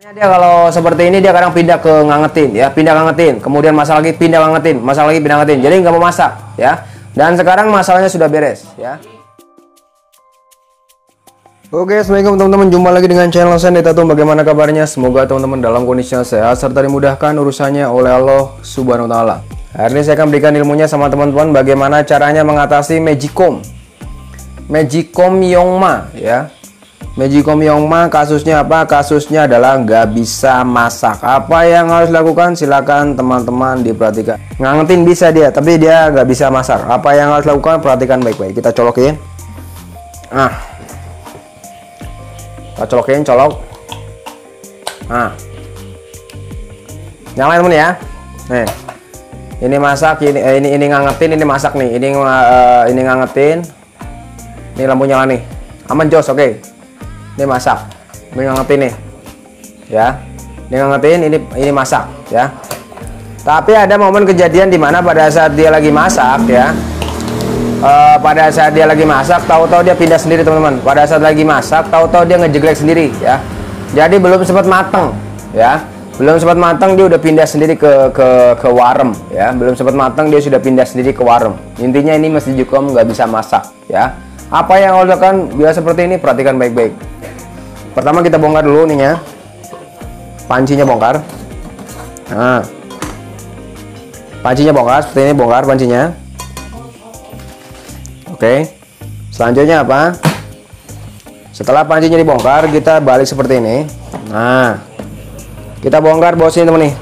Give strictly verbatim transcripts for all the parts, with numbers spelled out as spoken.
Dia kalau seperti ini dia kadang pindah ke ngangetin ya, pindah ngangetin, kemudian masalah lagi pindah ngangetin, masalah lagi pindah ngangetin, jadi nggak mau masak ya. Dan sekarang masalahnya sudah beres ya. Oke, assalamualaikum teman-teman, jumpa lagi dengan channel Andre Tatum. Bagaimana kabarnya? Semoga teman-teman dalam kondisi yang sehat serta dimudahkan urusannya oleh Allah Subhanahu Wa Taala. Hari ini saya akan berikan ilmunya sama teman-teman bagaimana caranya mengatasi Magicom, Magicom Yong Ma ya. Magicom Yong Ma kasusnya apa? Kasusnya adalah nggak bisa masak. Apa yang harus dilakukan? Silakan teman-teman diperhatikan. Ngangetin bisa dia, tapi dia nggak bisa masak. Apa yang harus dilakukan? Perhatikan baik-baik. Kita colokin. Ah, kita colokin, colok. Ah, nyalain temen ya. Nih, ini masak, ini eh, ini ini ngangetin, ini masak nih. Ini uh, ini ngangetin. Ini lampu nyala nih. Aman jos, oke. Okay. Ini masak, ini ngangetin nih ya, ini ngangetin, ini ini masak ya. Tapi ada momen kejadian dimana pada saat dia lagi masak ya, e, pada saat dia lagi masak tahu-tahu dia pindah sendiri teman-teman. Pada saat lagi masak tahu-tahu dia ngejeglek sendiri ya, jadi belum sempat mateng ya, belum sempat mateng dia udah pindah sendiri ke ke ke warem ya, belum sempat mateng dia sudah pindah sendiri ke warem. Intinya ini Magicom nggak bisa masak ya. Apa yang Allah lakukan bila seperti ini? Perhatikan baik-baik. Pertama kita bongkar dulu ininya, pancinya bongkar. Nah, pancinya bongkar seperti ini, bongkar pancinya. Oke, selanjutnya apa? Setelah pancinya dibongkar, kita balik seperti ini. Nah, kita bongkar bawah sini teman nih.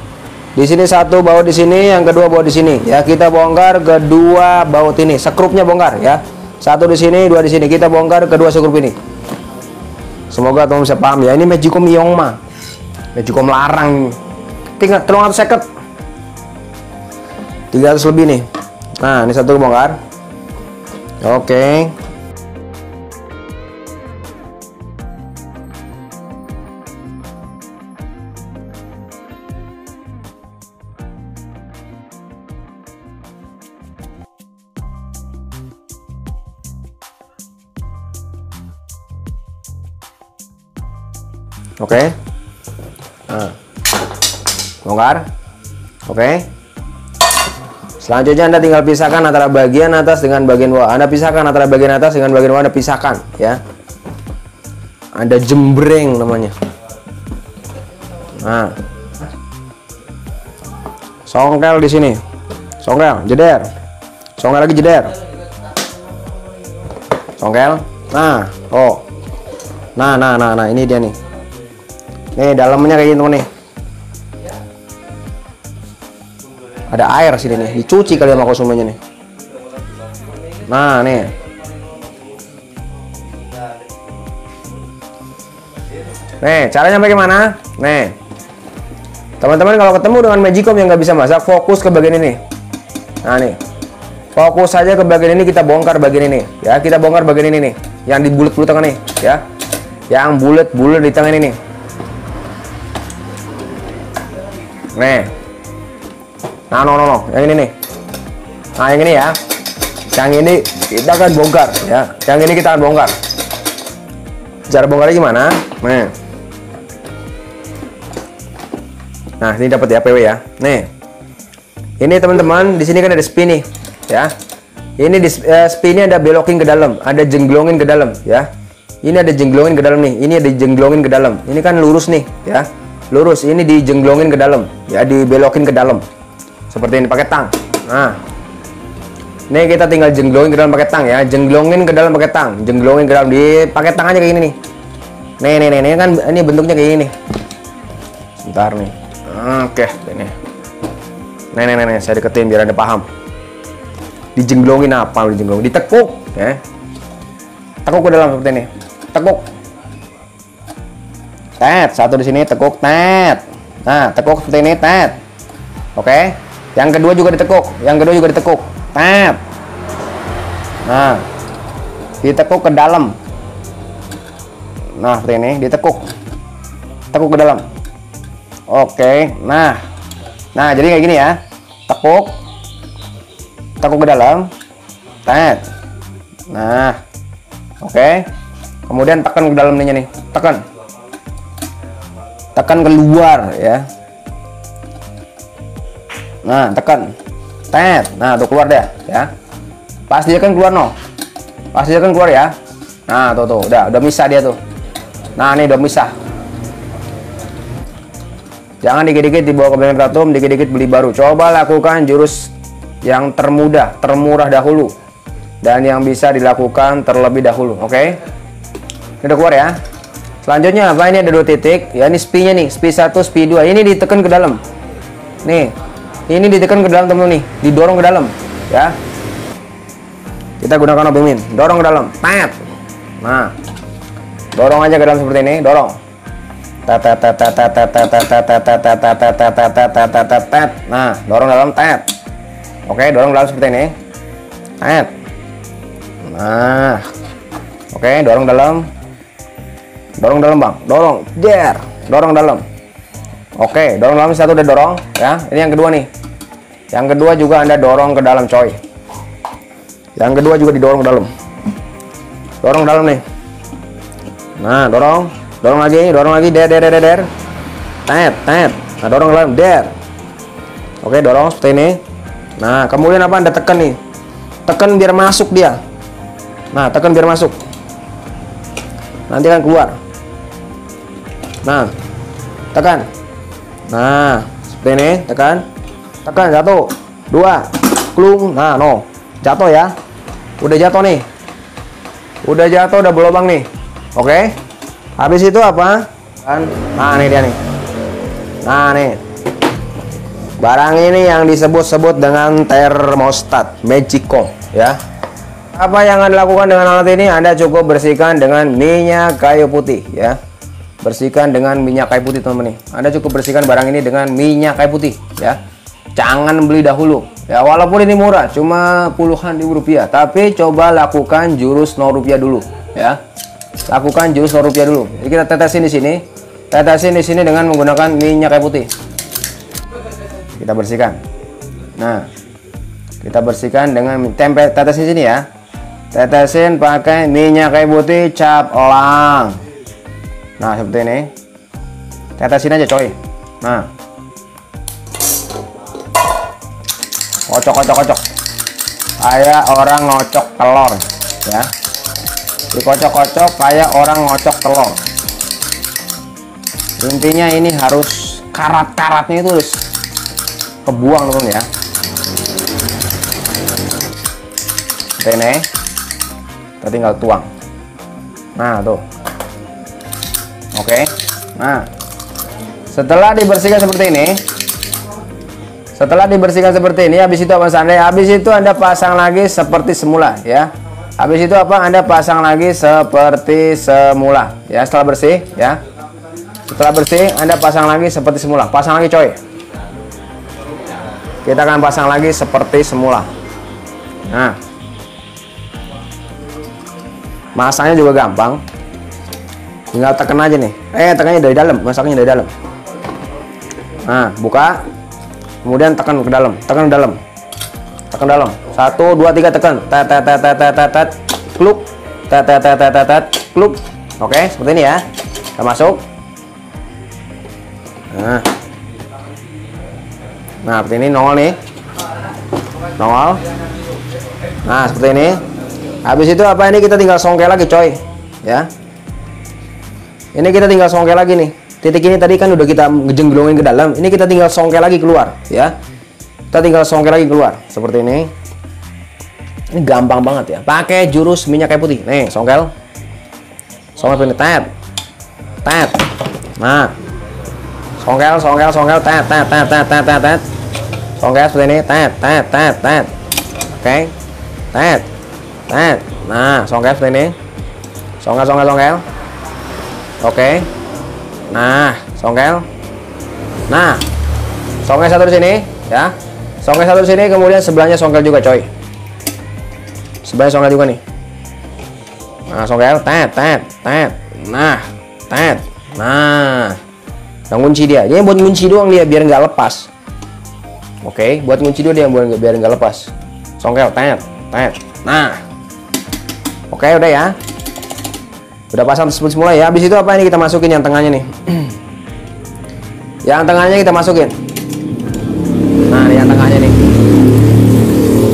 Di sini satu baut di sini, yang kedua baut di sini. Ya, kita bongkar kedua baut ini. Sekrupnya bongkar ya. Satu di sini, dua di sini. Kita bongkar kedua sekrup ini. Semoga teman bisa paham ya. Ini Magicom Yong Ma, Magicom Larang. Tinggal tiga ratus lebih nih. Nah, ini satu bongkar. Oke. Oke, okay. Nah, bongkar. Oke, okay. Selanjutnya Anda tinggal pisahkan antara bagian atas dengan bagian bawah. Anda pisahkan antara bagian atas dengan bagian bawah. Anda pisahkan ya. Anda jembreng namanya. Nah, songkel di sini, songkel, jeder, songkel lagi, jeder, songkel. Nah, oh, nah, nah, nah, nah, ini dia nih. Nih dalamnya kayak gini temen nih. Ada air sini nih, dicuci kali sama konsumennya nih. Nah nih. Nih caranya bagaimana? Nih teman-teman kalau ketemu dengan Magicom yang nggak bisa masak, fokus ke bagian ini. Nah nih, fokus saja ke bagian ini, kita bongkar bagian ini ya, kita bongkar bagian ini nih, yang di bulet-bulet tangan nih ya, yang bulet-bulet di tangan ini nih. Nih, nah, no, no, no, yang ini nih, nah yang ini ya, yang ini kita akan bongkar ya, yang ini kita akan bongkar. Cara bongkarnya gimana? Nih, nah ini dapat ya P W ya, nih, ini teman-teman di sini kan ada spin nih, ya, ini di eh, spinnya ada belokin ke dalam, ada jenglongin ke dalam ya, ini ada jenglongin ke dalam nih, ini ada jenglongin ke dalam, ini kan lurus nih ya. Lurus ini dijenglongin ke dalam ya, dibelokin ke dalam seperti ini pakai tang. Nah, ini kita tinggal jenglongin ke dalam pakai tang ya, jenglongin ke dalam pakai tang, jenglongin ke dalam di pakai tang aja kayak gini nih. Nih nih nih, nih kan ini bentuknya kayak gini. Sebentar nih. Oke, ini. Nih nih nih, nih. Saya deketin biar Anda paham. Dijenglongin apa? Dijenglongin, ditekuk ya. Tekuk ke dalam seperti ini. Tekuk. Tet, satu di sini tekuk, tet. Nah, tekuk seperti ini, tet. Oke. Yang kedua juga ditekuk, yang kedua juga ditekuk, tet. Nah, ditekuk ke dalam. Nah, seperti ini, ditekuk. Tekuk ke dalam. Oke. Nah. Nah, jadi kayak gini ya. Tekuk. Tekuk ke dalam. Tet. Nah. Oke. Kemudian tekan ke dalam ininya nih. Tekan. tekan keluar ya. Nah, tekan. Tet. Nah, tuh keluar deh ya. Pas dia kan keluar no. Pas dia kan keluar ya. Nah, tuh tuh udah udah misah dia tuh. Nah, ini udah misah. Jangan dikit-dikit dibawa ke Magicom Tatum, dikit-dikit beli baru. Coba lakukan jurus yang termudah, termurah dahulu, dan yang bisa dilakukan terlebih dahulu. Oke, okay? Ini udah keluar ya. Selanjutnya apa ini, ada dua titik ya, ini spinya nih, spi satu, spi dua. Ini ditekan ke dalam nih, ini ditekan ke dalam temen nih, didorong ke dalam ya. Kita gunakan obumin, dorong ke dalam, pat. Nah, dorong aja ke dalam seperti ini, dorong. Nah, dorong dalam, tet. Oke, dorong dalam seperti ini, tet. Nah, oke, dorong dalam, dorong dalam bang, dorong, der, dorong dalam. Oke, dorong dalam satu udah dorong, ya. Ini yang kedua nih. Yang kedua juga anda dorong ke dalam, coy. Yang kedua juga didorong ke dalam, dorong dalam nih. Nah, dorong. Dorong lagi, dorong lagi, der, der, der, der, tet, tet. Nah, dorong dalam, der. Oke, dorong seperti ini. Nah, kemudian apa, anda tekan nih, tekan biar masuk dia. Nah, tekan biar masuk, nanti akan keluar. Nah, tekan. Nah, seperti ini, tekan, tekan, jatuh, dua, klung. Nah, no, jatuh ya. Udah jatuh nih, udah jatuh, udah berlubang nih. Oke. Habis itu apa? Nah, ini dia nih. Nah, nih. Barang ini yang disebut-sebut dengan termostat Magicom ya. Apa yang Anda lakukan dengan alat ini? Anda cukup bersihkan dengan minyak kayu putih ya. Bersihkan dengan minyak kayu putih, teman-teman nih. Anda cukup bersihkan barang ini dengan minyak kayu putih ya. Jangan beli dahulu ya, walaupun ini murah, cuma puluhan ribu rupiah, tapi coba lakukan jurus nol rupiah dulu ya. Lakukan jurus nol rupiah dulu. Jadi kita tetesin di sini, tetesin di sini dengan menggunakan minyak kayu putih. Kita bersihkan. Nah, kita bersihkan dengan tempe, tetesin di sini ya. Tetesin pakai minyak kayu putih cap elang. Nah, seperti ini. Tetesin aja, coy. Nah, kocok, kocok, kocok. Kayak orang ngocok telur, ya. Dikocok-kocok kayak orang ngocok telur. Intinya ini harus karat-karatnya itu harus kebuang, teman ya. Ini kita tinggal tuang. Nah, tuh. Oke. Nah, setelah dibersihkan seperti ini, setelah dibersihkan seperti ini, habis itu apa sandai? Habis itu anda pasang lagi seperti semula ya. Habis itu apa, anda pasang lagi seperti semula ya. Setelah bersih ya, setelah bersih anda pasang lagi seperti semula. Pasang lagi, coy. Kita akan pasang lagi seperti semula. Nah, masaknya juga gampang, tinggal tekan aja nih. Eh, tekannya dari dalam, masaknya dari dalam. Nah, buka, kemudian tekan ke dalam, tekan ke dalam, tekan dalam. Satu, dua, tiga, tekan. Tet, tet, tet, tet, tet, tet, kluk. Tet, tet, tet, tet, tet, kluk. Oke, seperti ini ya. Kita masuk. Nah, nah seperti ini, nongol nih, nongol. Nah, seperti ini. Habis itu apa, ini kita tinggal songkel lagi, coy. Ya, ini kita tinggal songkel lagi nih. Titik ini tadi kan udah kita ngejenggelongin ke dalam. Ini kita tinggal songkel lagi keluar ya. Kita tinggal songkel lagi keluar seperti ini. Ini gampang banget ya. Pakai jurus minyak kayu putih. Nih, songkel. Songkel ini, tet. Tet. Nah. Songkel, songkel, songkel, tet, tet, tet, tet, tet, tet, tet. Songkel seperti ini, tet, tet, tet, tet. Oke. Tet. Tet. Nah, songkel seperti ini. Songkel, songkel, songkel. Oke. Nah, songkel. Nah. Songkel satu di sini ya. Songkel satu di sini, kemudian sebelahnya songkel juga, coy. Sebelah songkel juga nih. Nah, songkel, tet, tet, tet. Nah, tet. Nah, yang kunci dia. Jadi buat kunci doang dia, biar nggak lepas. Oke, buat kunci doang dia, biar nggak lepas. Songkel, tet, tet. Nah, oke, udah ya. Udah pasang seperti semula ya. Habis itu apa, ini kita masukin yang tengahnya nih. Yang tengahnya kita masukin. Nah, yang tengahnya nih.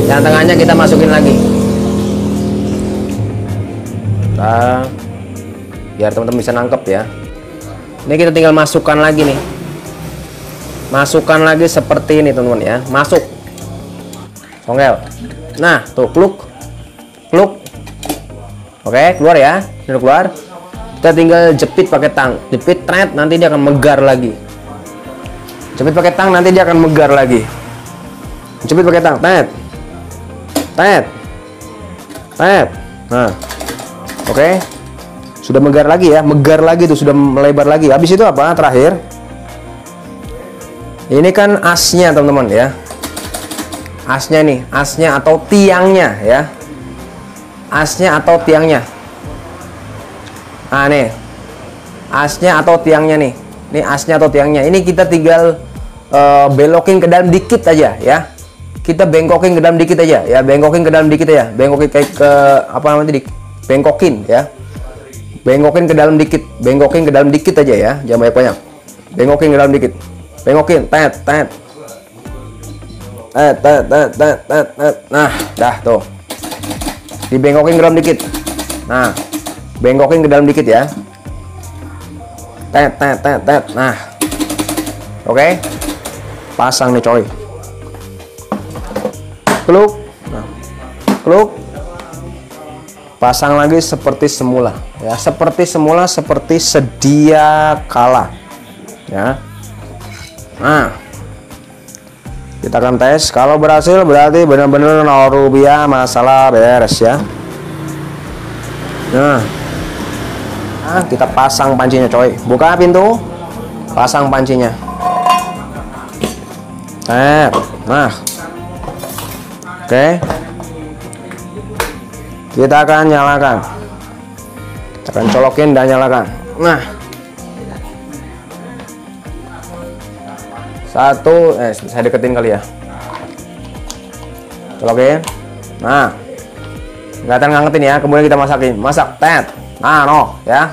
Yang tengahnya kita masukin lagi. Nah, biar teman-teman bisa nangkep ya. Ini kita tinggal masukkan lagi nih. Masukkan lagi seperti ini teman-teman ya. Masuk. Songkel. Nah, tuh kluk. Kluk. Oke, keluar ya. Sudah keluar. Kita tinggal jepit pakai tang. Jepit tret, nanti dia akan megar lagi. Jepit pakai tang, nanti dia akan megar lagi. Jepit pakai tang, tret. Tret. Tret. Nah. Oke. Sudah megar lagi ya. Megar lagi tuh, sudah melebar lagi. Habis itu apa? Terakhir. Ini kan asnya teman-teman ya. Asnya nih, asnya atau tiangnya ya. Asnya atau tiangnya. Nah nih, asnya atau tiangnya nih. Ini asnya atau tiangnya. Ini kita tinggal uh, belokin ke dalam dikit aja ya. Kita bengkokin ke dalam dikit aja ya. Bengkokin ke dalam dikit aja. Bengkokin kayak ke apa namanya tadi? Bengkokin ya. Bengkokin ke dalam dikit. Bengkokin ke dalam dikit aja ya. Jangan banyak-banyak. Bengkokin ke dalam dikit. Bengkokin. Tet, tet. Tet, tet, tet, tet, tet, tet. Nah, dah tuh. Dibengkokin ke dalam dikit. Nah, bengkokin ke dalam dikit ya. Tet, tet, tet, tet. Nah. Oke. Okay. Pasang nih coy. Kluk. Nah. Kluk. Pasang lagi seperti semula ya, seperti semula seperti sedia kala ya. Nah. Kita akan tes, kalau berhasil berarti benar-benar nol rupiah, masalah beres ya. Nah. Nah, kita pasang pancinya coy. Buka pintu, pasang pancinya. Eh, nah, oke, okay. Kita akan nyalakan, kita akan colokin dan nyalakan. Nah, satu, eh saya deketin kali ya, colokin. Nah, kelihatan ngangetin ya. Kemudian kita masakin, masak, tet. Nah, no, ya.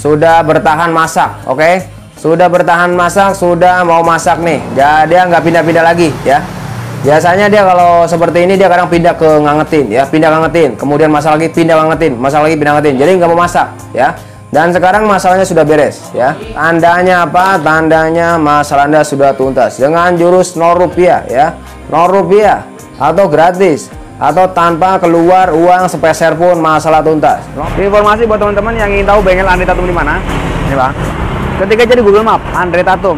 Sudah bertahan masak, oke? Okay? Sudah bertahan masak, sudah mau masak nih. Ya, dia nggak pindah-pindah lagi, ya. Biasanya dia kalau seperti ini dia kadang pindah ke ngangetin, ya, pindah ngangetin. Kemudian masak lagi, pindah ngangetin, masak lagi, pindah ngangetin. Jadi nggak mau masak, ya. Dan sekarang masalahnya sudah beres, ya. Tandanya apa? Tandanya masalah Anda sudah tuntas dengan jurus nol rupiah, ya. nol rupiah atau gratis, atau tanpa keluar uang sepeser pun masalah tuntas. Informasi buat teman-teman yang ingin tahu bengkel Andre Tatum di mana. Ini Bang. Ketika jadi Google Map Andre Tatum.